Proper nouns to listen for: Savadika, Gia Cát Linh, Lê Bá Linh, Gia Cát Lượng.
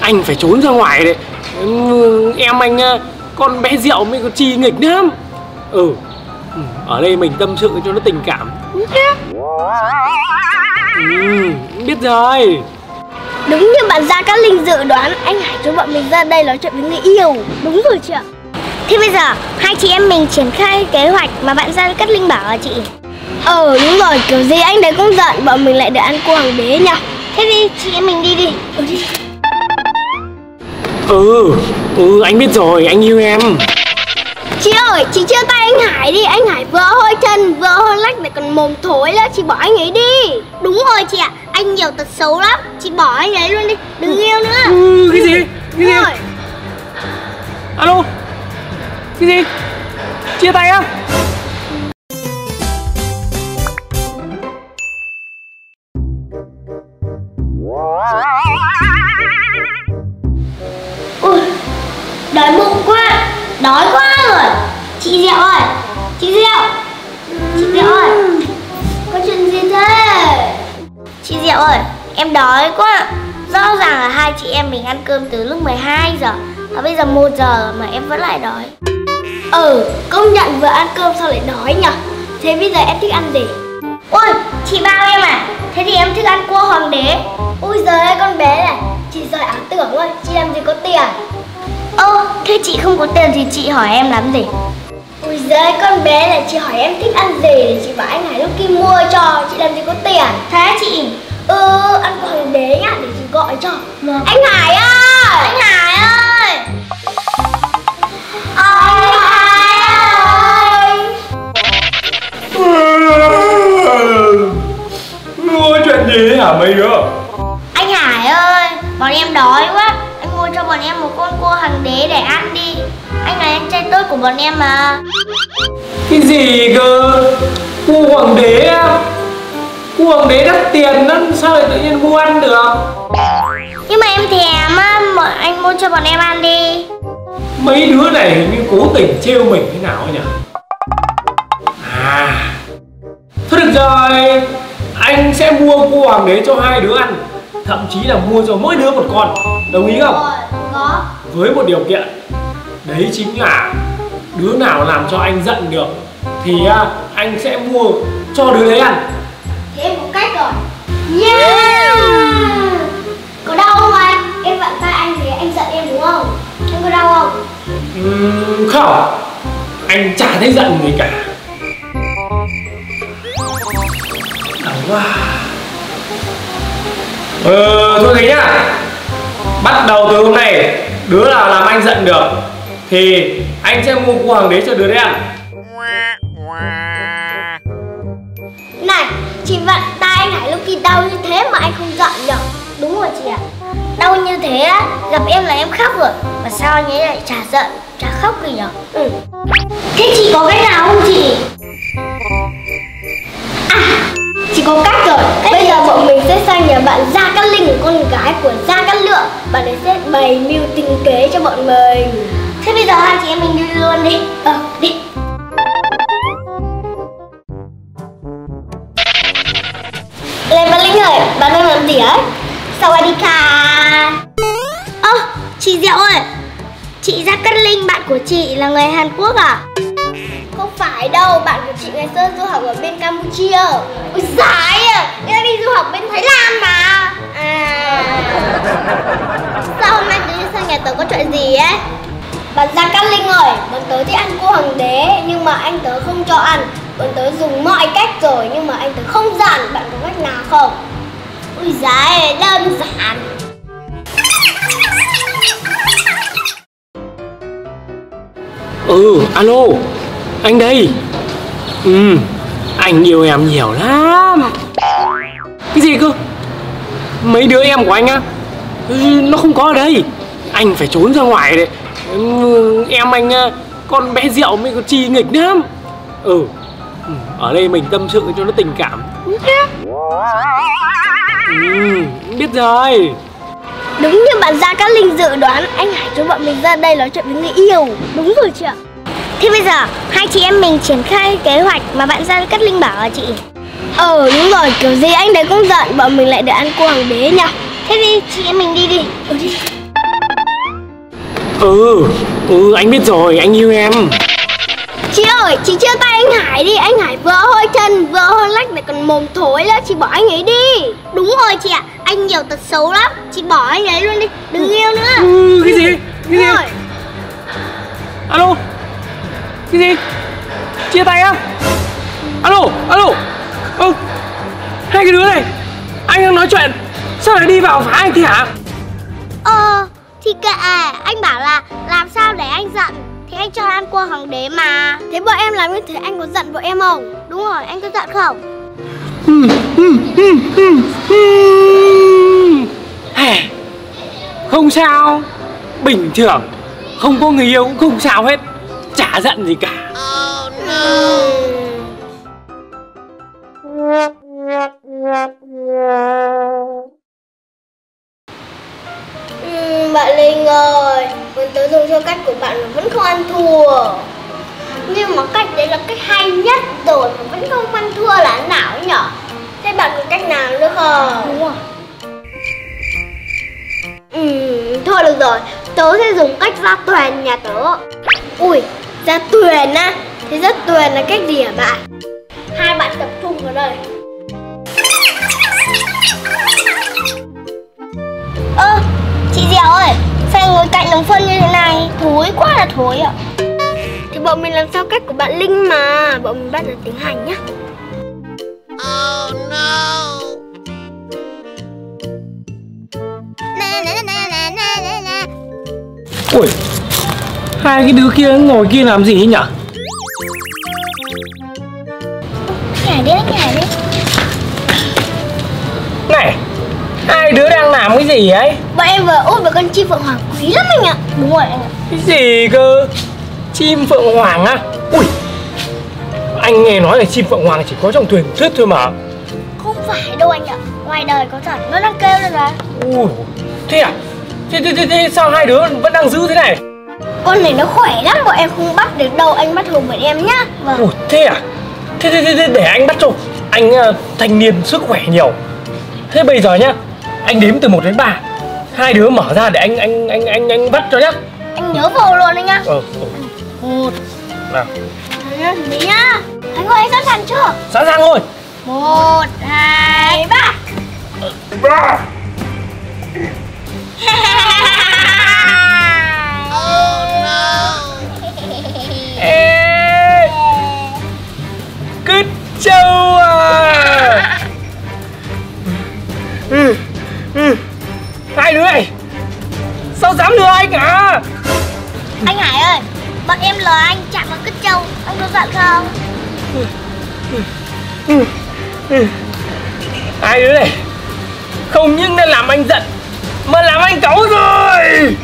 Anh phải trốn ra ngoài đấy. Em anh con bé Rượu mới có chi nghịch lắm. Ừ, ở đây mình tâm sự cho nó tình cảm. Biết rồi. Đúng như bạn Gia Cát Linh dự đoán, anh Hải cho bọn mình ra đây nói chuyện với người yêu. Đúng rồi chị ạ. Thế bây giờ hai chị em mình triển khai kế hoạch mà bạn Gia Cát Linh bảo à chị? Đúng rồi, kiểu gì anh đấy cũng giận, bọn mình lại được ăn cua hoàng đế nhỉ. Thế đi, chị em mình đi đi. Đi. Anh biết rồi, anh yêu em. Chị ơi, chị chia tay anh Hải đi. Anh Hải vừa hôi chân, vừa hôi lách lại còn mồm thối đó, chị bỏ anh ấy đi. Đúng rồi chị ạ, anh nhiều tật xấu lắm. Chị bỏ anh ấy luôn đi, đừng yêu nữa. Cái gì? Cái gì? Alo? Cái gì? Chia tay á? Ui, đói bụng quá, đói quá rồi. Chị Diệu ơi, chị Diệu, chị Diệu ơi, có chuyện gì thế? Chị Diệu ơi, em đói quá. Rõ ràng là hai chị em mình ăn cơm từ lúc 12 giờ, và bây giờ 1 giờ mà em vẫn lại đói. Công nhận vừa ăn cơm sao lại đói nhỉ. Thế bây giờ em thích ăn gì? Ôi, chị bao em à? Thế thì em thích ăn cua hoàng đế. Ui giời ơi, con bé này, chị giỏi ảo tưởng luôn, chị làm gì có tiền. Thế chị không có tiền thì chị hỏi em làm gì? Ui giời, con bé này, chị hỏi em thích ăn gì để chị bảo anh Hải lúc kia mua cho, chị làm gì có tiền. Thế chị ăn cua hoàng đế nhá, để chị gọi cho. Anh Hải ơi, anh Hải ơi. Anh Hải ơi. Mua chuyện gì hả mấy đứa? Anh Hải ơi, bọn em đói quá, anh mua cho bọn em một con cua hoàng đế để ăn đi. Anh là anh trai tốt của bọn em mà. Cái gì cơ? Cua hoàng đế á? Cua hoàng đế đắt tiền lắm, sao lại tự nhiên mua ăn được? Nhưng mà em thèm á, anh mua cho bọn em ăn đi. Mấy đứa này hình như cố tình trêu mình thế nào nhỉ? Thôi được rồi, anh sẽ mua cua hoàng đế cho hai đứa ăn, thậm chí là mua cho mỗi đứa một con, đồng ý không? Có. Với một điều kiện, đấy chính là đứa nào làm cho anh giận được thì anh sẽ mua cho đứa đấy ăn. Thế em có cách rồi. Yeah. Có đau không anh? Em vặn tay anh thì anh giận em đúng không? Em có đau không? Không, anh chả thấy giận gì cả. Đau quá. Thôi thế nhá. Bắt đầu từ hôm nay, đứa nào làm anh giận được thì anh sẽ mua cua hoàng đế cho đứa đấy ăn. Này, chị vặn tay anh Hải lúc kia đau như thế mà anh không giận nhỉ? Đúng rồi chị ạ. Đau như thế á, gặp em là em khóc rồi. Mà sao anh ấy lại chả giận, chả khóc gì nhỉ? Thế chị có cách nào không chị? Chị có cách rồi. Bây giờ bọn mình sẽ sang nhà bạn Gia Cát Linh, con gái của Gia Cát Lượng. Bạn ấy sẽ bày mưu tính kế cho bọn mình. Thế bây giờ hai chị em mình đi luôn đi. Đi. Lê Bá Linh ơi, bạn đang làm gì ấy? Savadika. Chị Diệu ơi, chị Gia Cát Linh, bạn của chị là người Hàn Quốc à? Không phải đâu, bạn của chị ngày xưa du học ở bên Campuchia. Ôi giời ơi, em đi du học bên Thái Lan mà. Sao hôm nay tự nhiên sang nhà tớ có chuyện gì ấy? Bạn Gia Cát Linh ơi, bọn tớ thích ăn cua hoàng đế nhưng mà anh tớ không cho ăn. Bọn tớ dùng mọi cách rồi nhưng mà anh tớ không giận. Bạn có cách nào không? Ui giời, đơn giản. Alo, anh đây. Anh yêu em nhiều lắm. Cái gì cơ? Mấy đứa em của anh á? Nó không có ở đây. Anh phải trốn ra ngoài đấy. Em anh con bé Rượu mới có chi nghịch lắm. Ở đây mình tâm sự cho nó tình cảm. Biết rồi. Đúng như bạn Gia Cát Linh dự đoán, anh Hải cho bọn mình ra đây nói chuyện với người yêu. Đúng rồi chị ạ. Thế bây giờ hai chị em mình triển khai kế hoạch mà bạn Gia Cát Linh bảo à chị? Đúng rồi, kiểu gì anh đấy cũng giận, bọn mình lại được ăn cua hoàng đế nhỉ. Thế đi, chị em mình đi đi. Đi. Anh biết rồi, anh yêu em. Chị ơi, chị chia tay anh Hải đi. Anh Hải vừa hôi chân, vừa hôi lách lại còn mồm thối nữa. Chị bỏ anh ấy đi. Đúng rồi chị ạ, anh nhiều tật xấu lắm. Chị bỏ anh ấy luôn đi, đừng yêu nữa. Cái gì? Cái gì? Alo? Cái gì? Chia tay á? Alo? Alo? Hai cái đứa này, anh đang nói chuyện, sao lại đi vào phá anh thì hả? Thì kệ, anh bảo là làm sao để anh giận thì anh cho ăn cua hoàng đế mà. Thế bọn em làm như thế anh có giận bọn em không? Đúng rồi, anh có giận không? Không sao, bình thường, không có người yêu cũng không sao hết, chả giận gì cả. Bạn Linh ơi, mình tớ dùng theo cách của bạn mà vẫn không ăn thua. Nhưng mà cách đấy là cách hay nhất rồi mà vẫn không ăn thua là nào ấy nhở? Thế bạn có cách nào nữa không? Đúng rồi. Thôi được rồi, tớ sẽ dùng cách ra tuyền nhà tớ. Ui, ra tuyền á? Thế ra tuyền là cách gì hả bạn? Hai bạn tập trung vào đây. Chị Dẻo ơi, sao anh ngồi cạnh đống phân như thế này? Thối quá là thối ạ. Thì bọn mình làm sao cách của bạn Linh mà. Bọn mình bắt được tiếng Hành nhá. Oh no. Ui, hai cái đứa kia ngồi kia làm gì nhỉ? Nhảy đi, nhảy đi. Này, hai đứa đang làm cái gì ấy? Bọn em vừa úp với con chim phượng hoàng quý lắm anh ạ. Đúng rồi anh ạ. Cái gì cơ? Chim phượng hoàng á? Ui, anh nghe nói là chim phượng hoàng chỉ có trong truyền thuyết thôi mà. Không phải đâu anh ạ, ngoài đời có thật, nó đang kêu lên mà. Ui, thế à? Thế sao hai đứa vẫn đang giữ thế này? Con này nó khỏe lắm, bọn em không bắt được đâu, anh bắt hùm bọn em nhá. Vâng. Ui, thế à? Thế để anh bắt cho. Anh thanh niên sức khỏe nhiều. Thế bây giờ nhá, anh đếm từ 1 đến 3. Hai đứa mở ra để anh bắt cho nhá. Anh nhớ vô luôn anh nhá. Một. Nào. Đi nhá. Anh ơi, anh sẵn sàng chưa? Sẵn sàng rồi. 1, 2, 3. 3. Oh no. Ê, cứt trâu à. Hai đứa này sao dám lừa anh hả? Anh Hải ơi, bọn em lừa anh chạm vào cứt trâu, anh có giận không? Hai đứa này không những đã làm anh giận mà làm anh cáu rồi.